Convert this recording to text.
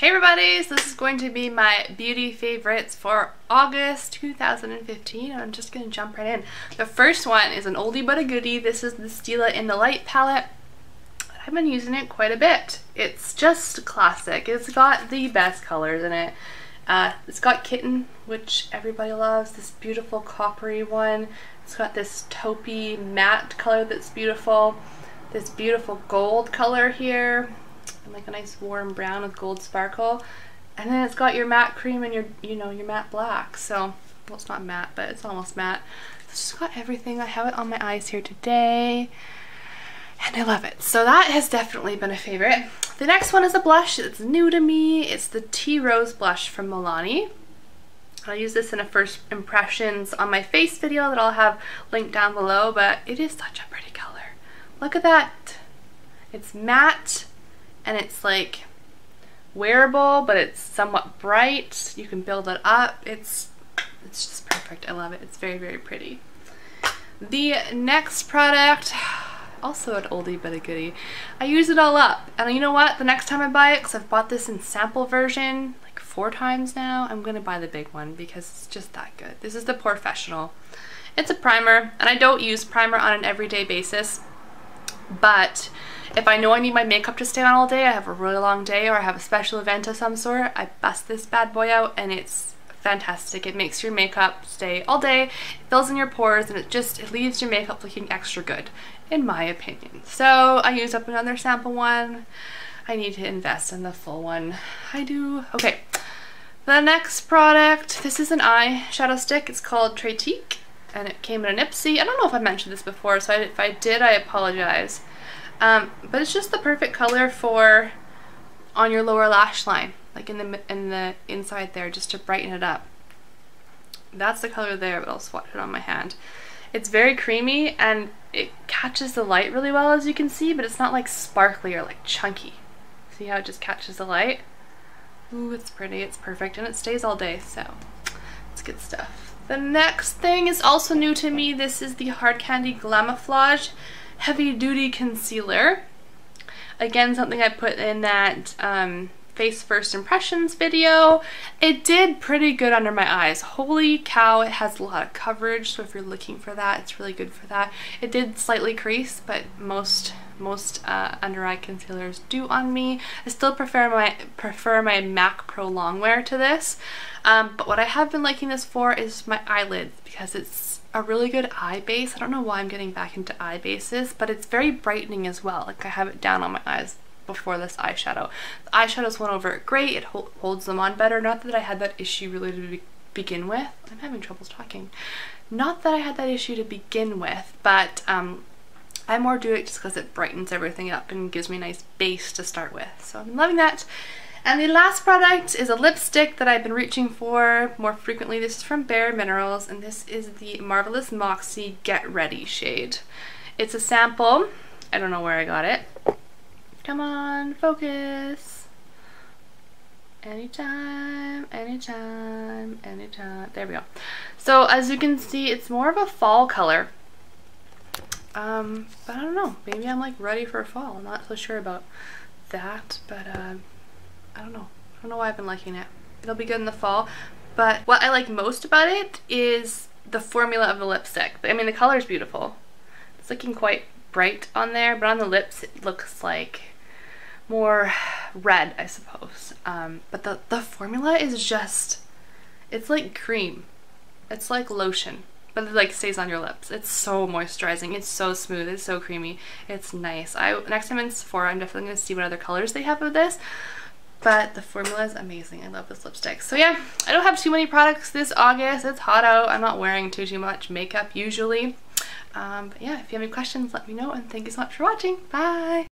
Hey everybody, so this is going to be my beauty favorites for August 2015. I'm just going to jump right in. The first one is an oldie but a goodie. This is the Stila in the Light palette. I've been using it quite a bit. It's just classic. It's got the best colors in it. It's got Kitten, which everybody loves, this beautiful coppery one. It's got this taupey matte color that's beautiful, this beautiful gold color here, and like a nice warm brown with gold sparkle, and then it's got your matte cream and your, you know, your matte black. So, well, it's not matte, but it's almost matte. It's just got everything. I have it on my eyes here today and I love it. So that has definitely been a favorite. The next one is a blush. It's new to me. It's the Tea Rose blush from Milani. I'll use this in a first impressions on my face video that I'll have linked down below, but it is such a pretty color. Look at that. It's matte. And it's like wearable, but it's somewhat bright. You can build it up. It's just perfect. I love it. It's very, very pretty. The next product, also an oldie but a goodie. I use it all up. And you know what? The next time I buy it, because I've bought this in sample version like 4 times now, I'm going to buy the big one because it's just that good. This is the Porefessional. It's a primer, and I don't use primer on an everyday basis, but if I know I need my makeup to stay on all day, I have a really long day or I have a special event of some sort, I bust this bad boy out and it's fantastic. It makes your makeup stay all day, it fills in your pores, and it leaves your makeup looking extra good, in my opinion. So I used up another sample one. I need to invest in the full one. I do. Okay, the next product, this is an eye shadow stick. It's called Trestique and it came in an Ipsy. I don't know if I mentioned this before, so if I did, I apologize. But it's just the perfect color for on your lower lash line, like in the inside there, just to brighten it up. That's the color there, but I'll swatch it on my hand. It's very creamy and it catches the light really well, as you can see, but it's not like sparkly or like chunky. See how it just catches the light? Ooh, it's pretty, it's perfect, and it stays all day, so it's good stuff. The next thing is also new to me. This is the Hard Candy Glamouflage Heavy Duty Concealer. Again, something I put in that face first impressions video. It did pretty good under my eyes. Holy cow, it has a lot of coverage, so if you're looking for that, it's really good for that. It did slightly crease, but most under eye concealers do on me. I still prefer my Mac Pro Longwear to this, but what I have been liking this for is my eyelids, because it's a really good eye base. I don't know why I'm getting back into eye bases, but it's very brightening as well. Like, I have it down on my eyes before this eyeshadow. The eyeshadows went over it great. It holds them on better. Not that I had that issue really to begin with. I'm having troubles talking. Not that I had that issue to begin with, but I more do it just because it brightens everything up and gives me a nice base to start with. So I'm loving that. And the last product is a lipstick that I've been reaching for more frequently. This is from Bare Minerals, and this is the Marvelous Moxie Get Ready shade. It's a sample. I don't know where I got it. Come on, focus. Anytime, anytime, anytime. There we go. So as you can see, it's more of a fall color. But I don't know. Maybe I'm like ready for fall. I'm not so sure about that, but I don't know. I don't know why I've been liking it. It'll be good in the fall, but what I like most about it is the formula of the lipstick. I mean, the color's beautiful. It's looking quite bright on there, but on the lips it looks like more red, I suppose. But the formula is just, it's like cream. It's like lotion, but it like stays on your lips. It's so moisturizing. It's so smooth. It's so creamy. It's nice. Next time in Sephora, I'm definitely going to see what other colors they have of this. But the formula is amazing. I love this lipstick. So yeah, I don't have too many products this August. It's hot out. I'm not wearing too much makeup usually. But yeah, if you have any questions, let me know. And thank you so much for watching. Bye!